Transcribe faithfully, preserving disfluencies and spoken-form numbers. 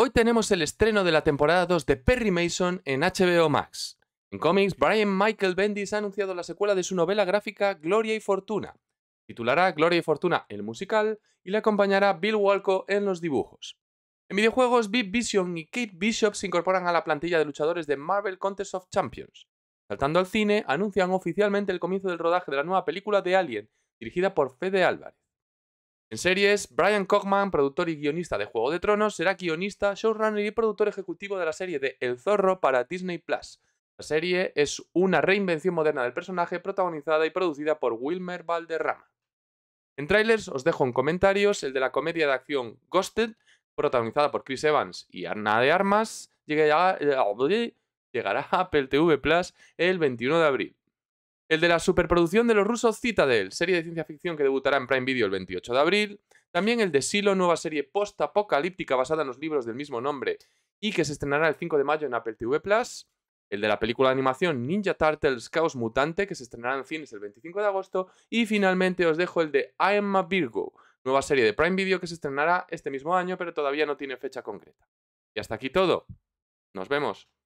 Hoy tenemos el estreno de la temporada dos de Perry Mason en H B O Max. En cómics, Brian Michael Bendis ha anunciado la secuela de su novela gráfica Gloria y Fortuna. Titulará Gloria y Fortuna el musical y le acompañará Bill Walco en los dibujos. En videojuegos, Viv Vision y Kate Bishop se incorporan a la plantilla de luchadores de Marvel Contest of Champions. Saltando al cine, anuncian oficialmente el comienzo del rodaje de la nueva película de Alien, dirigida por Fede Álvarez. En series, Bryan Cogman, productor y guionista de Juego de Tronos, será guionista, showrunner y productor ejecutivo de la serie de El Zorro para Disney plus. La serie es una reinvención moderna del personaje, protagonizada y producida por Wilmer Valderrama. En trailers os dejo en comentarios el de la comedia de acción Ghosted, protagonizada por Chris Evans y Ana de Armas, llegará, llegará a Apple T V plus el veintiuno de abril. El de la superproducción de los rusos Citadel, serie de ciencia ficción que debutará en Prime Video el veintiocho de abril. También el de Silo, nueva serie post-apocalíptica basada en los libros del mismo nombre y que se estrenará el cinco de mayo en Apple T V plus. El de la película de animación Ninja Turtles: Caos Mutante, que se estrenará en cines el veinticinco de agosto. Y finalmente os dejo el de I Am a Virgo, nueva serie de Prime Video que se estrenará este mismo año, pero todavía no tiene fecha concreta. Y hasta aquí todo. Nos vemos.